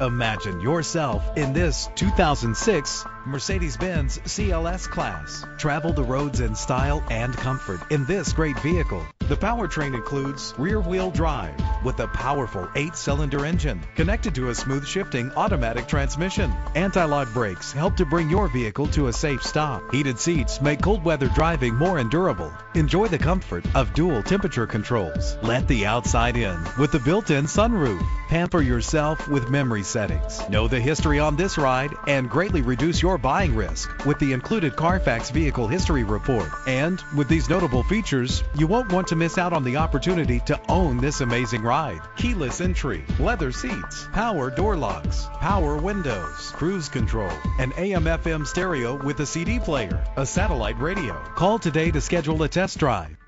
Imagine yourself in this 2006 Mercedes-Benz CLS Class. Travel the roads in style and comfort in this great vehicle. The powertrain includes rear-wheel drive with a powerful 8-cylinder engine connected to a smooth shifting automatic transmission. Anti-lock brakes help to bring your vehicle to a safe stop. Heated seats make cold weather driving more endurable. Enjoy the comfort of dual temperature controls. Let the outside in with the built-in sunroof. Pamper yourself with memory settings. Know the history on this ride and greatly reduce your buying risk with the included Carfax Vehicle History Report. And with these notable features, you won't want to miss out on the opportunity to own this amazing ride. Keyless entry, leather seats, power door locks, power windows, cruise control, an AM/FM stereo with a CD player, a satellite radio. Call today to schedule a test drive.